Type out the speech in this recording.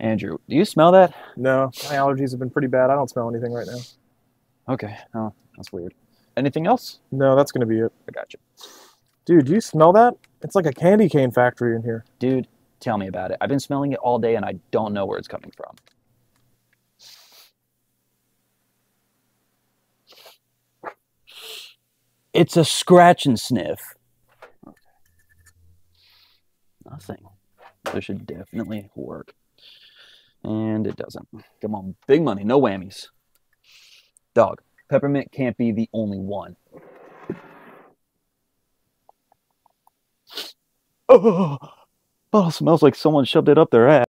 Andrew, do you smell that? No, my allergies have been pretty bad. I don't smell anything right now. Okay. Oh, that's weird. Anything else? No, that's going to be it. I got you. Dude, do you smell that? It's like a candy cane factory in here. Dude, tell me about it. I've been smelling it all day, and I don't know where it's coming from. It's a scratch and sniff. Okay. Nothing. This should definitely work. And it doesn't. Come on, big money, no whammies. Dog, peppermint can't be the only one. Oh, oh, smells like someone shoved it up their ass.